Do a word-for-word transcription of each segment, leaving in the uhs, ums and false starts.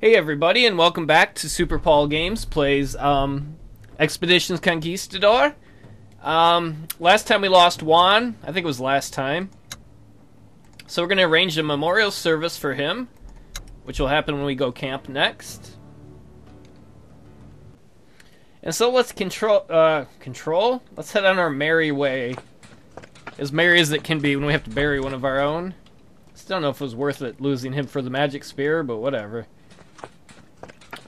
Hey everybody, and welcome back to SuperPaulGames plays um, Expeditions Conquistador. Um, last time we lost Juan, I think it was last time. So we're going to arrange a memorial service for him, which will happen when we go camp next. And so let's control, uh, control? Let's head on our merry way. As merry as it can be when we have to bury one of our own. Still don't know if it was worth it losing him for the magic spear, but whatever.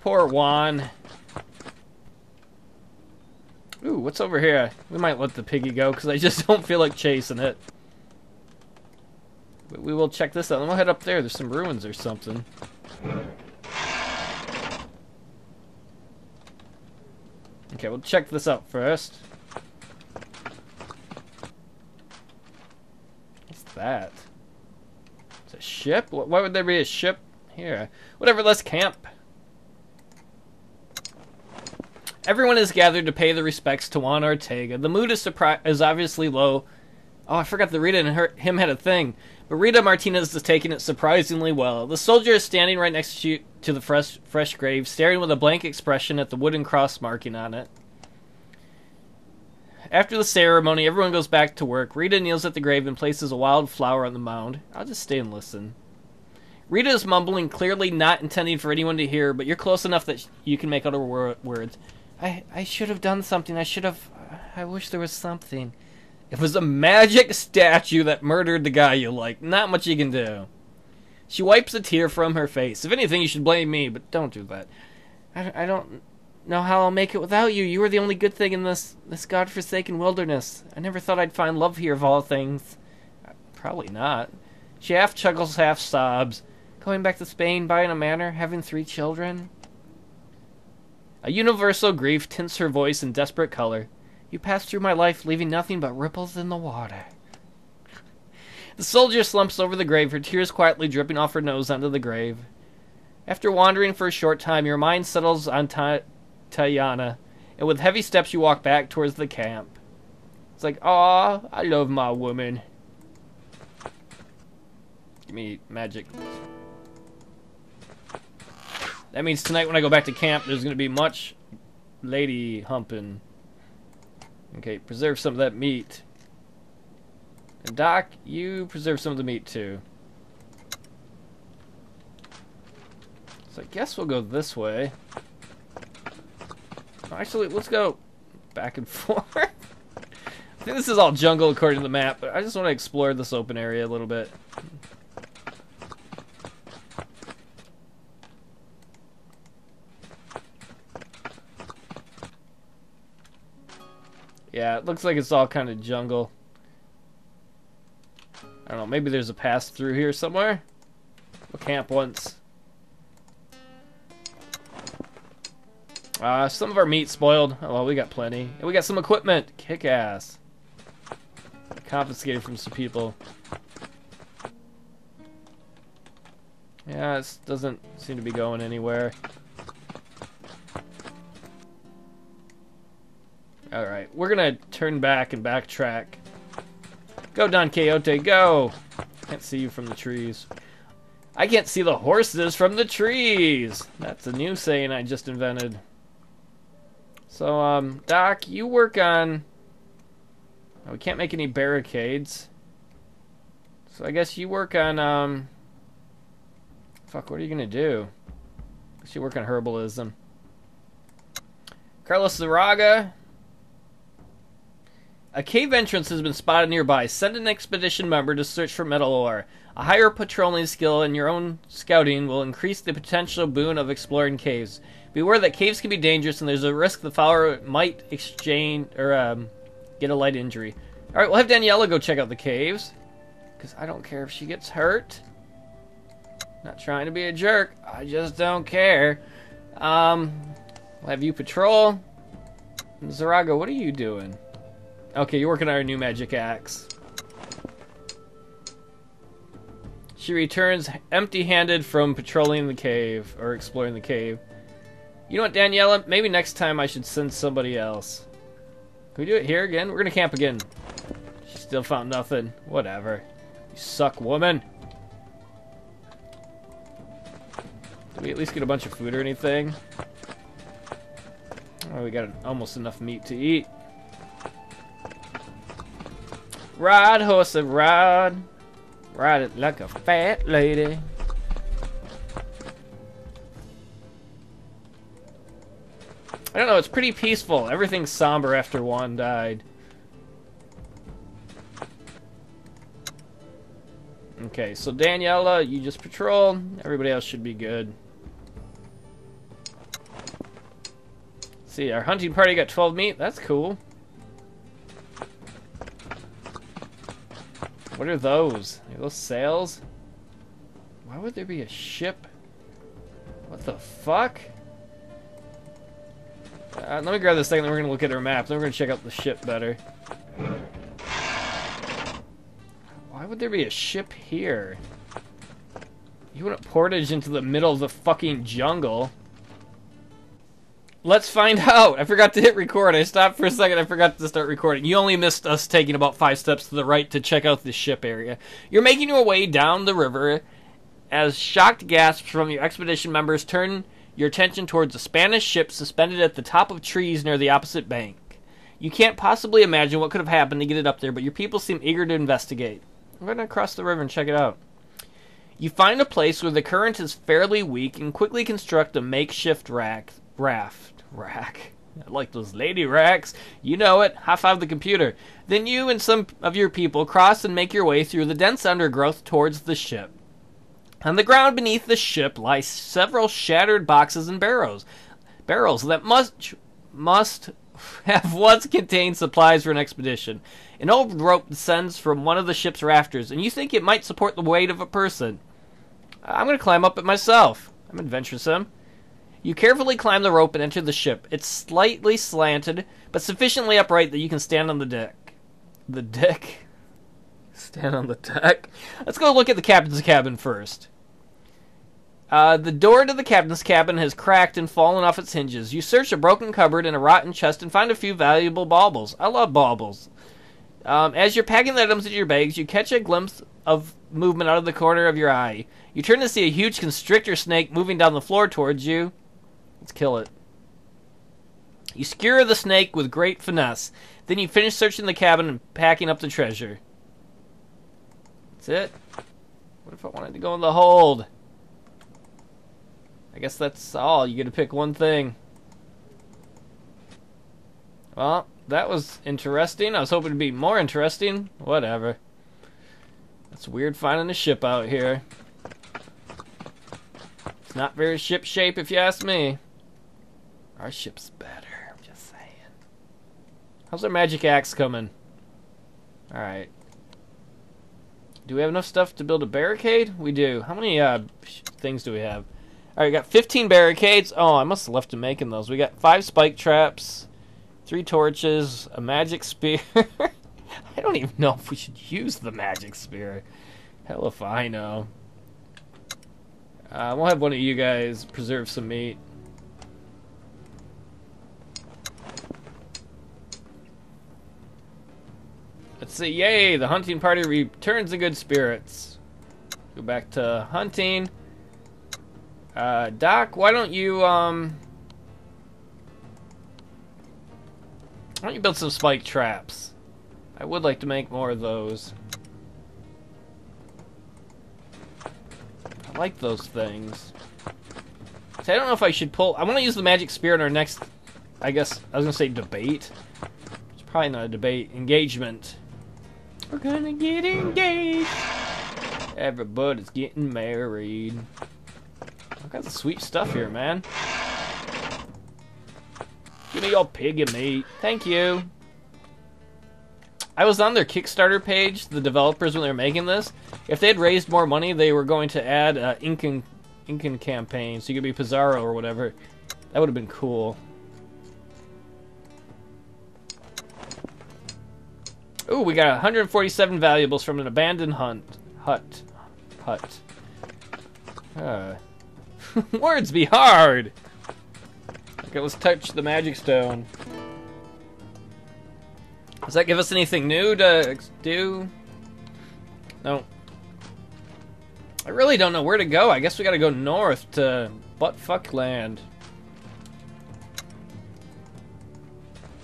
Poor Juan. Ooh, what's over here? We might let the piggy go because I just don't feel like chasing it. But we will check this out. And we'll head up there. There's some ruins or something. Okay, we'll check this out first. What's that? It's a ship? Why would there be a ship here? Whatever, let's camp. Everyone is gathered to pay their respects to Juan Ortega. The mood is, is obviously low. Oh, I forgot that Rita and her, him had a thing. But Rita Martinez is taking it surprisingly well. The soldier is standing right next to, you, to the fresh, fresh grave, staring with a blank expression at the wooden cross marking on it. After the ceremony, everyone goes back to work. Rita kneels at the grave and places a wild flower on the mound. I'll just stay and listen. Rita is mumbling, clearly not intending for anyone to hear, but you're close enough that you can make out her wor words. I, I should have done something. I should have... I wish there was something. It was a magic statue that murdered the guy you like. Not much you can do. She wipes a tear from her face. If anything, you should blame me, but don't do that. I, I don't know how I'll make it without you. You were the only good thing in this, this godforsaken wilderness. I never thought I'd find love here of all things. Probably not. She half chuckles, half sobs. Going back to Spain, buying a manor, having three children... A universal grief tints her voice in desperate color. You passed through my life, leaving nothing but ripples in the water. The soldier slumps over the grave, her tears quietly dripping off her nose onto the grave. After wandering for a short time, your mind settles on Ta Tayanna, and with heavy steps you walk back towards the camp. It's like, aw, I love my woman. Give me magic. That means tonight when I go back to camp, there's going to be much lady humping. Okay, preserve some of that meat. And Doc, you preserve some of the meat too. So I guess we'll go this way. Actually, let's go back and forth. I think this is all jungle according to the map, but I just want to explore this open area a little bit. Yeah, it looks like it's all kind of jungle. I don't know, maybe there's a pass through here somewhere? We'll camp once. Uh, some of our meat spoiled. Oh, well, we got plenty. And we got some equipment. Kick ass. Confiscated from some people. Yeah, this doesn't seem to be going anywhere. Alright, we're gonna turn back and backtrack. Go, Don Quixote, go! Can't see you from the trees. I can't see the horses from the trees! That's a new saying I just invented. So, um, Doc, you work on... Oh, we can't make any barricades. So I guess you work on, um... Fuck, what are you gonna do? I guess you work on herbalism. Carlos Zárraga... A cave entrance has been spotted nearby. Send an expedition member to search for metal ore. A higher patrolling skill and your own scouting will increase the potential boon of exploring caves. Beware that caves can be dangerous and there's a risk the fowler might exchange or um, get a light injury. Alright, we'll have Daniela go check out the caves. Because I don't care if she gets hurt. Not trying to be a jerk. I just don't care. Um, we'll have you patrol. Zárraga, what are you doing? Okay, you're working on our new magic axe. She returns empty-handed from patrolling the cave, or exploring the cave. You know what, Daniela? Maybe next time I should send somebody else. Can we do it here again? We're gonna camp again. She still found nothing. Whatever. You suck, woman. we at least get a bunch of food or anything? Oh, we got almost enough meat to eat. Ride, horse, and ride. Ride it like a fat lady. I don't know, it's pretty peaceful. Everything's somber after Juan died. Okay, so Daniela, you just patrol. Everybody else should be good. Let's see, our hunting party got twelve meat. That's cool. What are those? Are those sails? Why would there be a ship? What the fuck? Uh, let me grab this thing, then we're gonna look at our map. Then we're gonna check out the ship better. Why would there be a ship here? You wouldn't portage into the middle of the fucking jungle. Let's find out! I forgot to hit record. I stopped for a second. I forgot to start recording. You only missed us taking about five steps to the right to check out the ship area. You're making your way down the river as shocked gasps from your expedition members turn your attention towards a Spanish ship suspended at the top of trees near the opposite bank. You can't possibly imagine what could have happened to get it up there, but your people seem eager to investigate. I'm going to cross the river and check it out. You find a place where the current is fairly weak and quickly construct a makeshift rack, raft. Rack. I like those lady racks. You know it. High five the computer. Then you and some of your people cross and make your way through the dense undergrowth towards the ship. On the ground beneath the ship lie several shattered boxes and barrels. Barrels that must must have once contained supplies for an expedition. An old rope descends from one of the ship's rafters, and you think it might support the weight of a person. I'm going to climb up it myself. I'm adventuresome. You carefully climb the rope and enter the ship. It's slightly slanted, but sufficiently upright that you can stand on the deck. The deck? Stand on the deck? Let's go look at the captain's cabin first. Uh, the door to the captain's cabin has cracked and fallen off its hinges. You search a broken cupboard and a rotten chest and find a few valuable baubles. I love baubles. Um, as you're packing the items into your bags, you catch a glimpse of movement out of the corner of your eye. You turn to see a huge constrictor snake moving down the floor towards you. Let's kill it. You skewer the snake with great finesse. Then you finish searching the cabin and packing up the treasure. That's it. What if I wanted to go in the hold? I guess that's all. You get to pick one thing. Well, that was interesting. I was hoping to be more interesting. Whatever. It's weird finding a ship out here. It's not very ship shape if you ask me. Our ship's better. I'm just saying. How's our magic axe coming? Alright. Do we have enough stuff to build a barricade? We do. How many uh, things do we have? All right, we got fifteen barricades. Oh, I must have left him making those. We got five spike traps, three torches, a magic spear. I don't even know if we should use the magic spear. Hell if I know. Uh, we'll have one of you guys preserve some meat. Let's see. Yay! The hunting party returns in good spirits. Go back to hunting. Uh, Doc, why don't you, um... why don't you build some spike traps? I would like to make more of those. I like those things. See, I don't know if I should pull... I want to use the magic spear in our next, I guess, I was going to say debate. It's probably not a debate. Engagement. We're gonna get engaged. Everybody's getting married. All kinds of sweet stuff here, man. Give me your piggy meat. Thank you. I was on their Kickstarter page, the developers, when they were making this. If they had raised more money, they were going to add uh, Incan, Incan campaign, so you could be Pizarro or whatever. That would have been cool. Ooh, we got one hundred forty-seven valuables from an abandoned hunt. Hut. Hut. Uh... Words be hard! Okay, let's touch the magic stone. Does that give us anything new to do? No. I really don't know where to go. I guess we gotta go north to buttfuck land.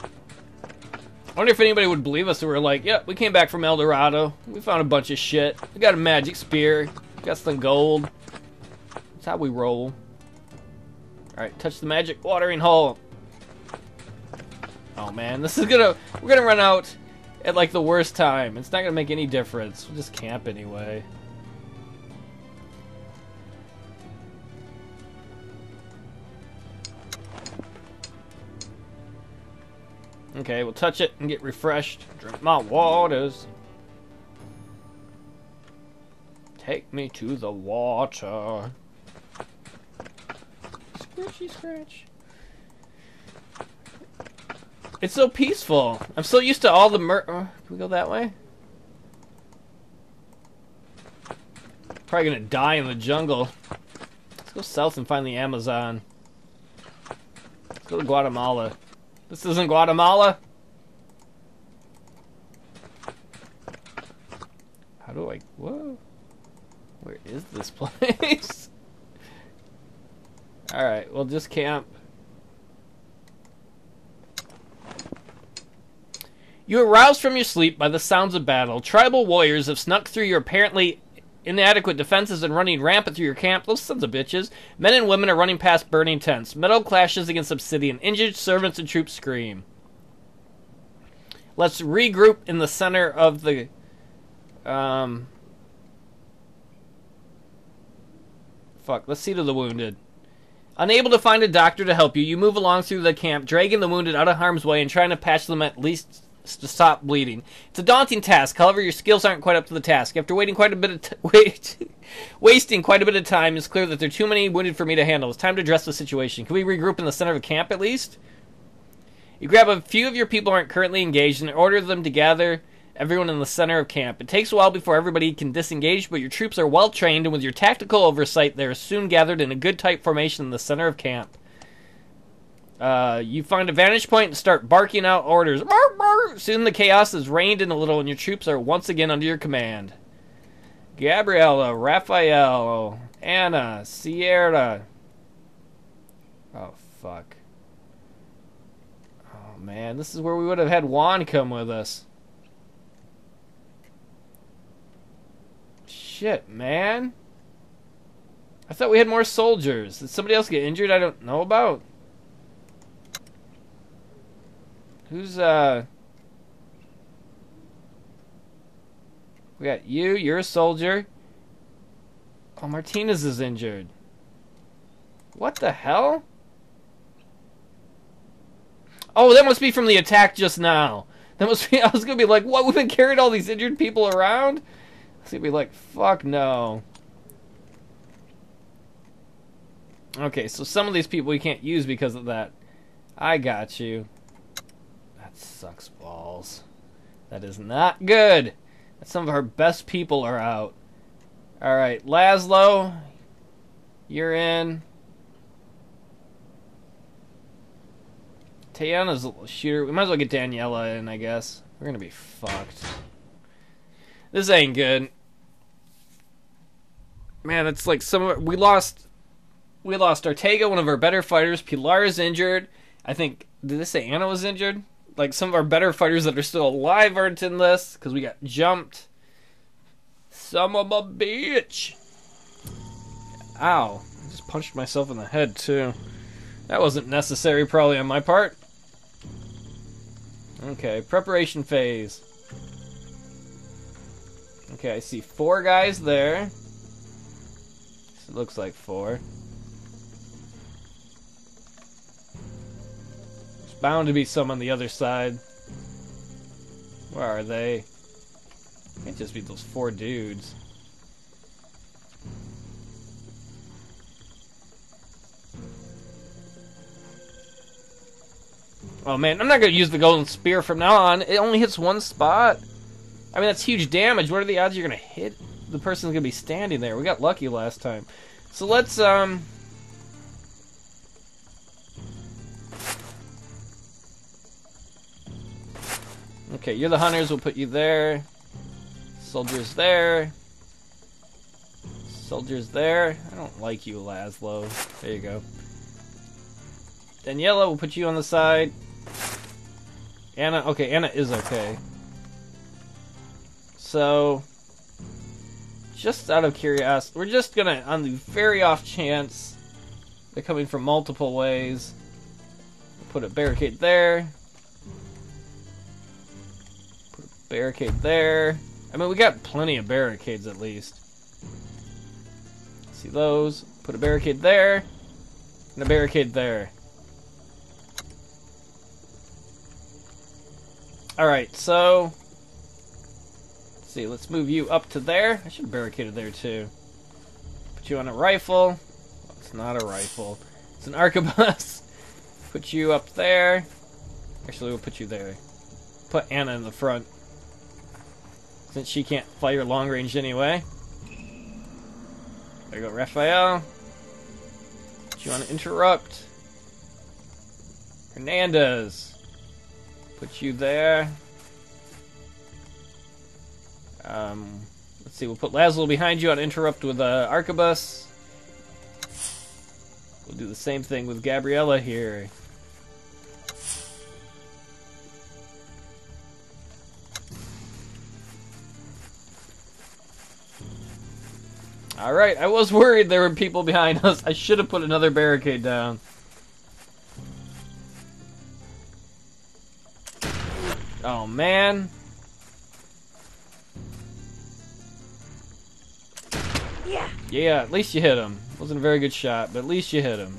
I wonder if anybody would believe us that we're like, yep, yeah, we came back from El Dorado. We found a bunch of shit. We got a magic spear. We got some gold. That's how we roll. Alright, touch the magic watering hole. Oh man, this is gonna, we're gonna run out at like the worst time. It's not gonna make any difference. We'll just camp anyway. Okay, we'll touch it and get refreshed. Drink my waters. Take me to the water. Scratchy scratch. It's so peaceful. I'm so used to all the mur- oh, can we go that way? Probably gonna die in the jungle. Let's go south and find the Amazon. Let's go to Guatemala. This isn't Guatemala. How do I... Whoa. Where is this place? Alright, we'll just camp. You aroused from your sleep by the sounds of battle. Tribal warriors have snuck through your apparently inadequate defenses and running rampant through your camp. Those sons of bitches. Men and women are running past burning tents. Metal clashes against obsidian. Injured servants and troops scream. Let's regroup in the center of the... Um... Fuck, let's see to the wounded. Unable to find a doctor to help you, you move along through the camp, dragging the wounded out of harm's way and trying to patch them at least... to stop bleeding. It's a daunting task. However, your skills aren't quite up to the task. After waiting quite a bit of t wait, wasting quite a bit of time, it's clear that there are too many wounded for me to handle. It's time to address the situation. Can we regroup in the center of the camp at least? You grab a few of your people who aren't currently engaged and order them to gather everyone in the center of camp. It takes a while before everybody can disengage, but your troops are well trained, and with your tactical oversight, they are soon gathered in a good tight formation in the center of camp. Uh, you find a vantage point and start barking out orders. Bark, bark. Soon the chaos is reined in a little and your troops are once again under your command. Gabriela, Rafael, Anna, Sierra. Oh, fuck. Oh, man. This is where we would have had Juan come with us. Shit, man. I thought we had more soldiers. Did somebody else get injured I don't know about? Who's, uh... We got you, you're a soldier. Oh, Martinez is injured. What the hell? Oh, that must be from the attack just now. That must be... I was gonna be like, what? We've been carrying all these injured people around? I was gonna be like, fuck no. Okay, so some of these people we can't use because of that. I got you. Sucks balls. That is not good. Some of our best people are out. Alright, Laszlo, you're in. Tayanna's a little shooter. We might as well get Daniela in, I guess. We're gonna be fucked. This ain't good. Man, it's like some of our, we lost we lost Ortega, one of our better fighters. Pilar is injured. I think, did this say Anna was injured? Like, some of our better fighters that are still alive aren't in this, because we got jumped. Some of a bitch. Ow. I just punched myself in the head, too. That wasn't necessary, probably, on my part. Okay, preparation phase. Okay, I see four guys there. It looks like four. Bound to be some on the other side. Where are they? Can't just be those four dudes. Oh man, I'm not gonna use the golden spear from now on. It only hits one spot. I mean, that's huge damage. What are the odds you're gonna hit the person's gonna be standing there? We got lucky last time. So let's um okay, you're the hunters, we'll put you there. Soldiers there. Soldiers there. I don't like you, Laszlo. There you go. Daniela, will put you on the side. Anna, okay, Anna is okay. So, just out of curiosity, we're just gonna, on the very off chance, they're coming from multiple ways, put a barricade there. Put a barricade there. I mean, we got plenty of barricades at least. See those? Put a barricade there, and a barricade there. Alright, so, let's see, let's move you up to there. I should have barricaded there too. Put you on a rifle. Well, it's not a rifle. It's an arquebus. Put you up there. Actually, we'll put you there. Put Anna in the front, since she can't fire long range anyway. There you go, Rafael. Put you on interrupt. Hernandez. Put you there. Um, let's see, we'll put Laszlo behind you on interrupt with uh, arquebus. We'll do the same thing with Gabriela here. Alright, I was worried there were people behind us. I should have put another barricade down. Oh, man. Yeah. Yeah, at least you hit him. Wasn't a very good shot, but at least you hit him.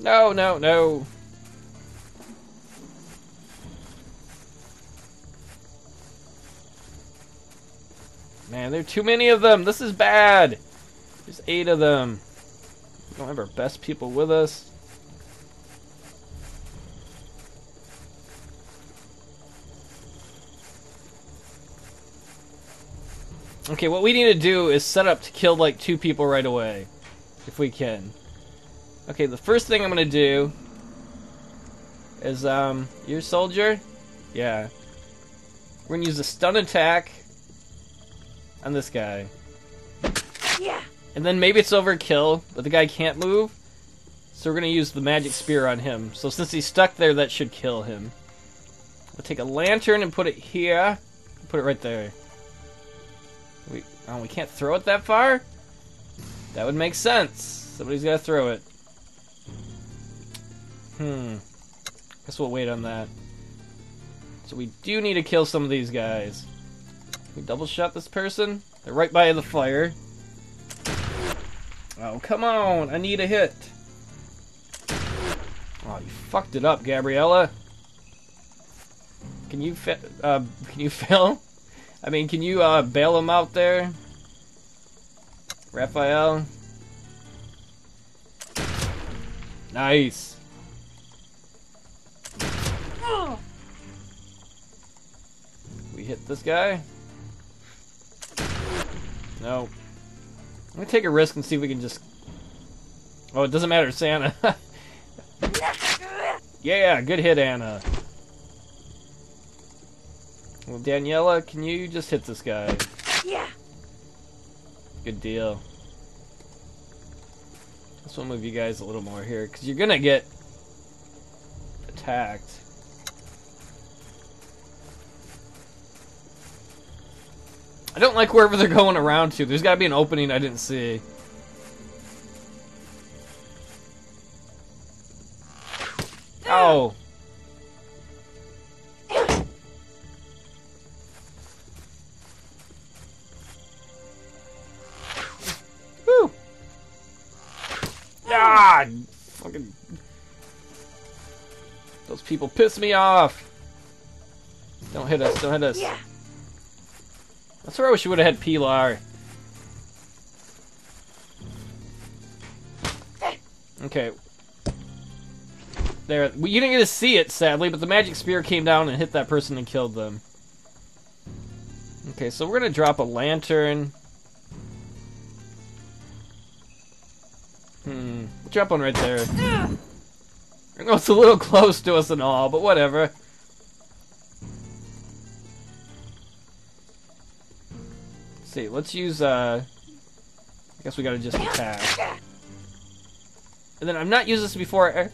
No, no, no. Man, there are too many of them. This is bad. There's eight of them. We don't have our best people with us. Okay, what we need to do is set up to kill like two people right away, if we can. Okay, the first thing I'm gonna do is um, your soldier. Yeah, we're gonna use a stun attack on this guy. Yeah. And then maybe it's overkill, but the guy can't move. So we're going to use the magic spear on him. So since he's stuck there, that should kill him. We'll take a lantern and put it here. Put it right there. We, oh, we can't throw it that far? That would make sense. Somebody's got to throw it. Hmm. Guess we'll wait on that. So we do need to kill some of these guys. We double shot this person. They're right by the fire. Oh, come on. I need a hit. Oh, you fucked it up, Gabriela. Can you fa uh, can you fail? I mean, can you uh, bail him out there? Rafael. Nice. Oh. We hit this guy. No. I'm gonna take a risk and see if we can just... Oh, it doesn't matter, Santa. Yeah, good hit, Anna. Well, Daniela, can you just hit this guy? Yeah. Good deal. This will move you guys a little more here, because you're gonna get attacked. I don't like wherever they're going around to. There's got to be an opening I didn't see. Oh. Whew. Ah, fucking. Those people piss me off. Don't hit us. Don't hit us. Yeah. That's where I wish you would have had Pilar. Okay. There. Well, you didn't get to see it, sadly, but the magic spear came down and hit that person and killed them. Okay, so we're gonna drop a lantern. Hmm. Drop one right there. I know it's a little close to us and all, but whatever. Let's see, let's use, uh... I guess we gotta just attack. And then I've not used this before. Let's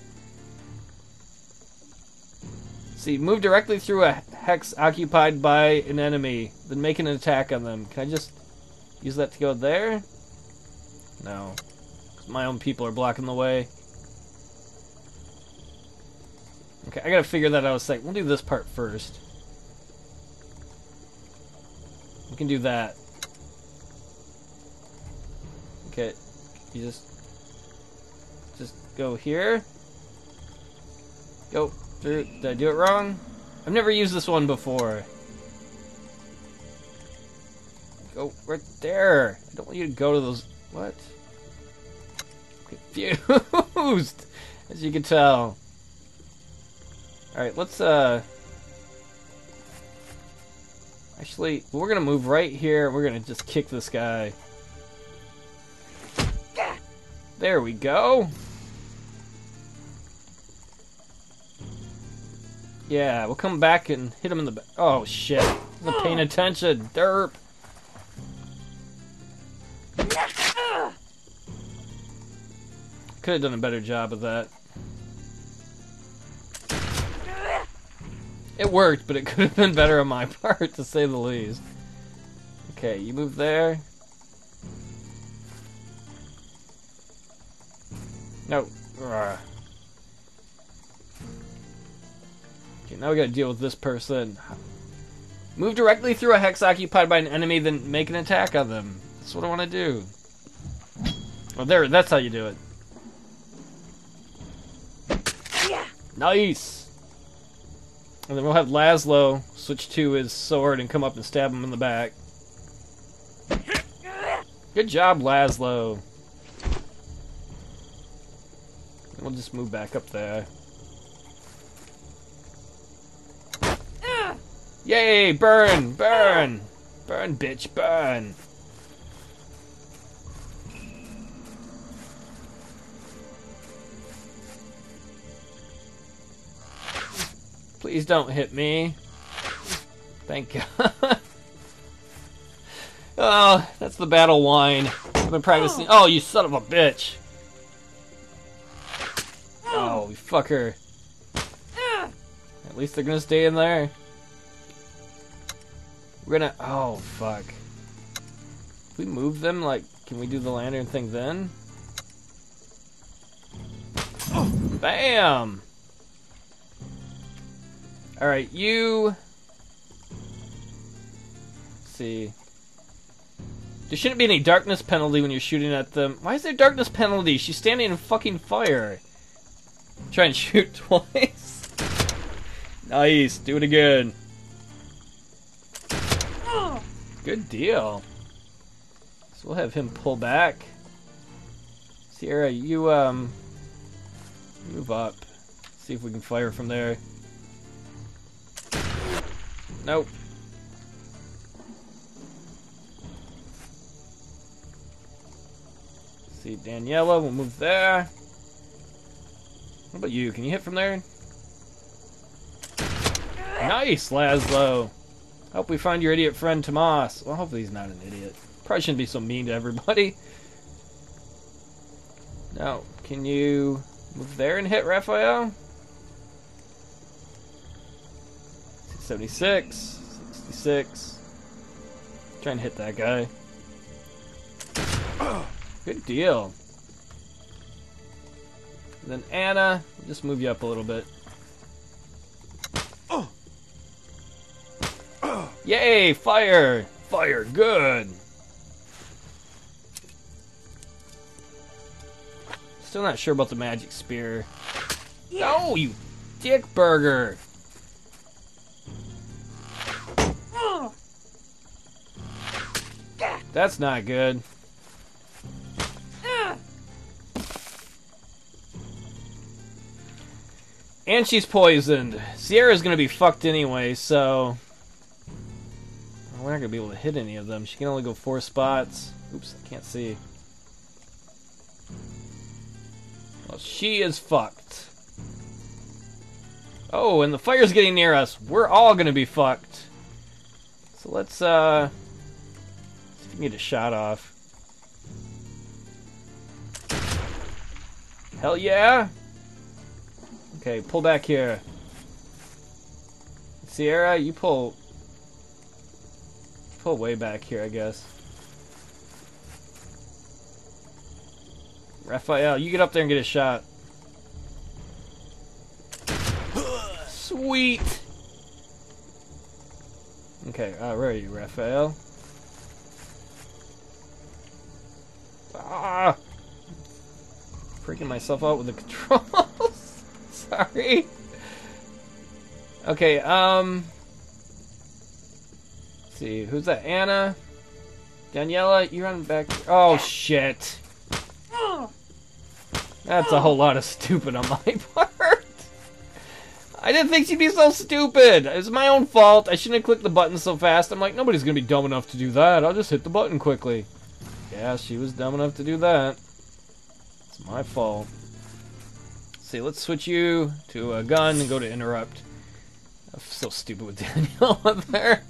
see, move directly through a hex occupied by an enemy, then make an attack on them. Can I just use that to go there? No. My own people are blocking the way. Okay, I gotta figure that out a sec. We'll do this part first. We can do that. Okay, you just... Just go here. Go through. Did I do it wrong? I've never used this one before. Go right there. I don't want you to go to those... What? Confused, as you can tell. Alright, let's, uh... Actually, we're gonna move right here. We're gonna just kick this guy. There we go. Yeah, we'll come back and hit him in the back. Oh, shit. I'm not paying attention. Derp. Could have done a better job of that. It worked, but it could have been better on my part, to say the least. Okay, you move there. No. Okay, now we gotta deal with this person. Move directly through a hex occupied by an enemy, then make an attack on them. That's what I want to do. Well, there, that's how you do it. Nice! And then we'll have Laszlo switch to his sword and come up and stab him in the back. Good job, Laszlo. And we'll just move back up there. Yay! Burn! Burn! Burn, bitch, burn! Please don't hit me. Thank God. Oh, that's the battle whine. I've been practicing. Oh, you son of a bitch. Oh, you fucker. At least they're gonna stay in there. We're gonna... Oh, fuck. If we move them, like, can we do the lantern thing then? Oh, bam! Alright, you... Let's see. There shouldn't be any darkness penalty when you're shooting at them. Why is there darkness penalty? She's standing in fucking fire. Try and shoot twice. Nice, do it again. Good deal. So we'll have him pull back. Sierra, you, um... move up. See if we can fire from there. Nope. Let's see, Daniela, we'll move there. What about you? Can you hit from there? Nice, Laszlo. Hope we find your idiot friend, Tomas. Well, hopefully he's not an idiot. Probably shouldn't be so mean to everybody. Now, can you move there and hit Rafael? seventy-six, sixty-six. Try and hit that guy. Good deal. And then Anna, just move you up a little bit. Yay! Fire! Fire! Good! Still not sure about the magic spear. Yeah. No, you dick burger! That's not good. Uh. And she's poisoned. Sierra's gonna be fucked anyway, so... We're not going to be able to hit any of them. She can only go four spots. Oops, I can't see. Well, she is fucked. Oh, and the fire's getting near us. We're all going to be fucked. So let's, uh... see if we can get a shot off. Hell yeah! Okay, pull back here. Sierra, you pull... Pull way back here, I guess. Rafael, you get up there and get a shot. Sweet! Okay, uh, where are you, Rafael? Ah! Freaking myself out with the controls. Sorry. Okay, um... let's see, who's that? Anna? Daniela, you run back... Oh, shit! That's a whole lot of stupid on my part! I didn't think she'd be so stupid! It's my own fault, I shouldn't have clicked the button so fast. I'm like, nobody's gonna be dumb enough to do that, I'll just hit the button quickly. Yeah, she was dumb enough to do that. It's my fault. Let's see, let's switch you to a gun and go to interrupt. I'm so stupid with Daniela there.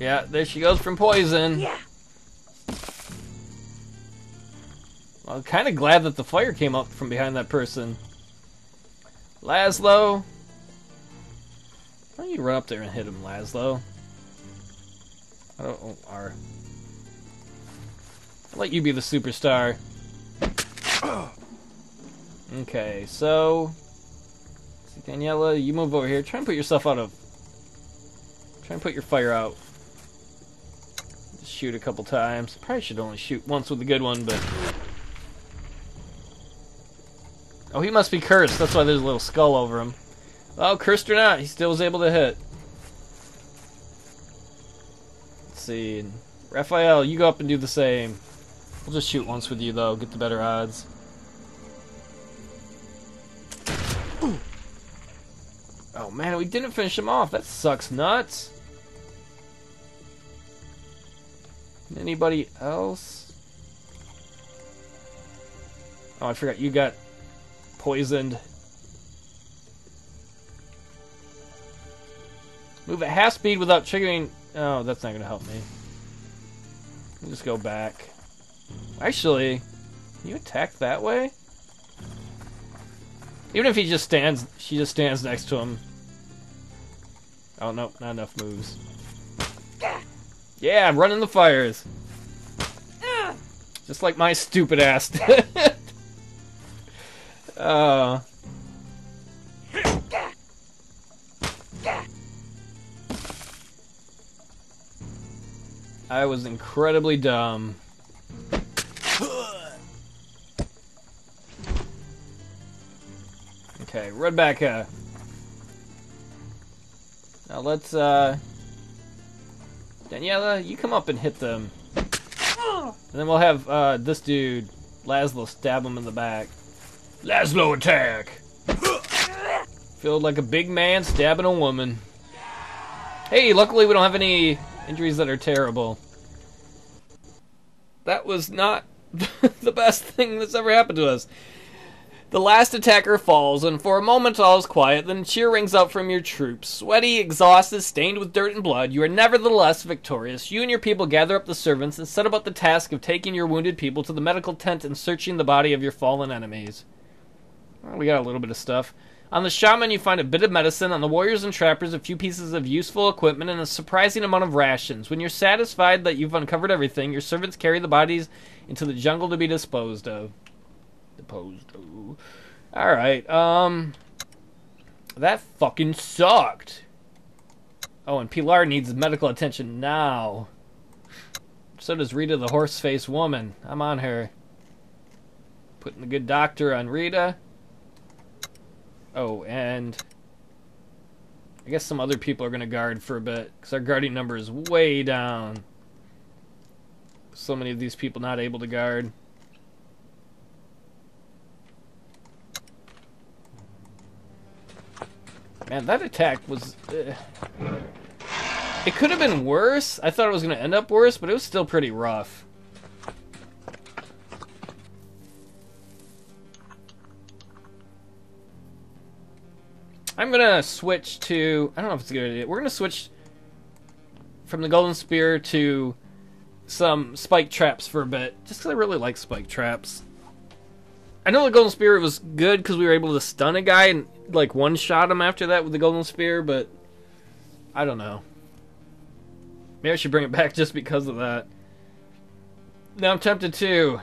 Yeah, there she goes from poison. Yeah. Well, I'm kind of glad that the fire came up from behind that person. Laszlo. Why don't you run up there and hit him, Laszlo? I don't oh, R. I'll let you be the superstar. Okay, so see, Daniela, you move over here. Try and put yourself out of. Try and put your fire out. Just shoot a couple times. Probably should only shoot once with the good one, but oh, he must be cursed. That's why there's a little skull over him. Oh, cursed or not, he still was able to hit. See, Raphael, you go up and do the same. We'll just shoot once with you though, get the better odds. Ooh. Oh man, we didn't finish him off. That sucks nuts. Anybody else? Oh, I forgot you got poisoned. Move at half speed without triggering. Oh, that's not going to help me. Let me just go back. Actually, can you attack that way? Even if he just stands, she just stands next to him. Oh, nope, not enough moves. Yeah, I'm running the fires. Just like my stupid ass did. uh... I was incredibly dumb. Okay, Rebecca. Now let's, uh... Daniela, you come up and hit them. And then we'll have, uh, this dude, Laszlo, stab him in the back. Laszlo attack! Feel like a big man stabbing a woman. Hey, luckily we don't have any... injuries that are terrible. That was not the best thing that's ever happened to us. The last attacker falls, and for a moment all is quiet, then cheer rings out from your troops. Sweaty, exhausted, stained with dirt and blood, you are nevertheless victorious. You and your people gather up the servants and set about the task of taking your wounded people to the medical tent and searching the body of your fallen enemies. Well, we got a little bit of stuff. On the shaman, you find a bit of medicine. On the warriors and trappers, a few pieces of useful equipment and a surprising amount of rations. When you're satisfied that you've uncovered everything, your servants carry the bodies into the jungle to be disposed of. Disposed of. Alright, um... that fucking sucked. Oh, and Pilar needs medical attention now. So does Rita the horse-faced woman. I'm on her. Putting the good doctor on Rita. Oh, and I guess some other people are going to guard for a bit, because our guarding number is way down. so many of these people not able to guard. Man, that attack was... Uh, it could have been worse. I thought it was going to end up worse, but it was still pretty rough. I'm going to switch to... I don't know if it's a good idea. We're going to switch from the Golden Spear to some spike traps for a bit. Just because I really like spike traps. I know the Golden Spear was good because we were able to stun a guy and like one-shot him after that with the Golden Spear, but I don't know. Maybe I should bring it back just because of that. Now I'm tempted to...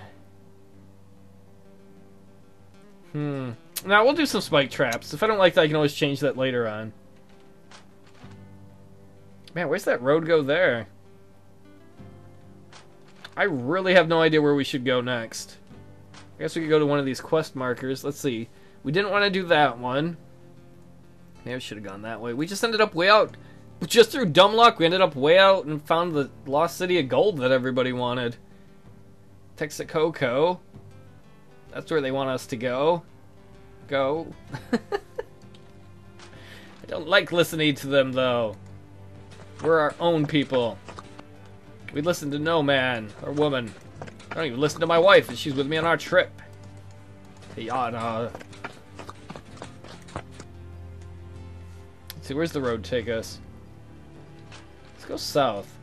Hmm. Now we'll do some spike traps. If I don't like that, I can always change that later on. Man, where's that road go there? I really have no idea where we should go next. I guess we could go to one of these quest markers. Let's see. We didn't want to do that one. Maybe we should have gone that way. We just ended up way out. Just through dumb luck, we ended up way out and found the lost city of gold that everybody wanted. Texcoco. That's where they want us to go. Go. I don't like listening to them, though. We're our own people. We listen to no man or woman. I don't even listen to my wife, and she's with me on our trip. Tayanna. Let's see, where's the road take us? Let's go south.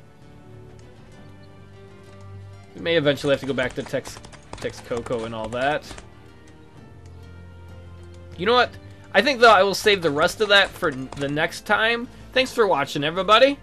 We may eventually have to go back to Tex Texcoco and all that. You know what? I think, though, I will save the rest of that for the next time. Thanks for watching, everybody.